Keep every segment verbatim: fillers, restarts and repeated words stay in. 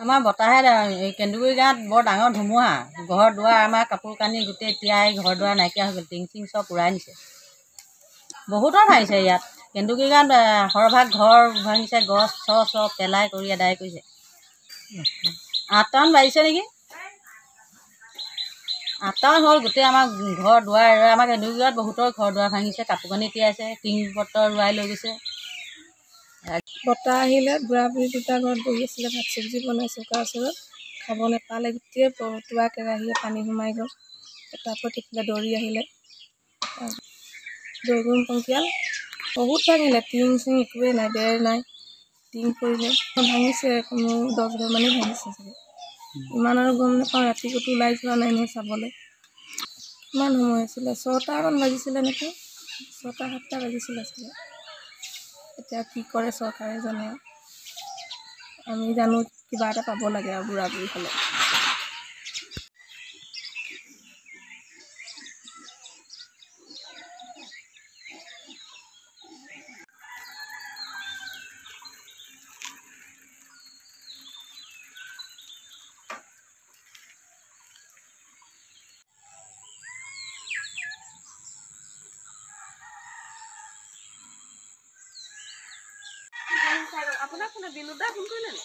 आम बताहे केन्दुगुरी गाँव बर डांगर धुमुहा घर दुआर आम कपड़ कानी गोटे তিয়াই घर दुआर नायकिया हो गल टिंग चिंग सब उड़ाई निसे बहुत भागिसे इतना केन्दुगुरी गाँव सरभाग घर भागिसे गस च सब पेलाय कर आदाय आठटान बाजिसे निकी आठटान हल गोटे आम घर दुआर आम केन्दुगुरी गाँव बहुत घर दुआर भागिसे कपड़ कानी তিয়াইছে टिंग पत्र उड़ाई लै गई बता बुढ़ा बुढ़ी दूटा घर बही आसे भात सब्जी बनाई चौका ऊर खब नाले गोटे बतुआ केराही पानी सोमाय गल फटाफट दौड़ी आइले दौड़ पंकियाल बहुत भागिले टिंग चिंग एक ना बेर ना टिंग पड़े भागिसे दस घर मान भागिसे इन गम नपा राति कतो ऊल् जा ना नहीं चाबले कितना समय छटा मान बजिसे निकी छटा सतटा बजिसे इतना कि सरकारे जाने आम जान क्या पा लगे और बुढ़ा बुढ़ी हम अपना अपना बिनुदा फोन कर लेना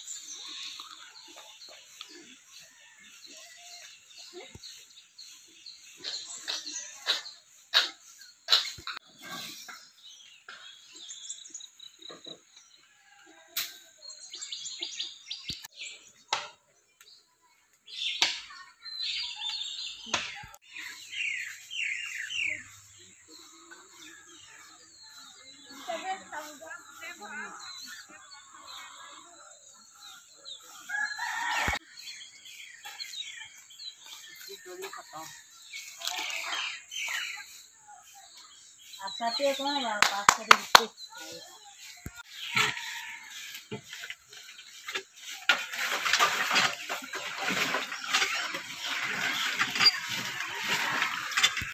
आप साथ ही एक ना यार पास कर दीजिए।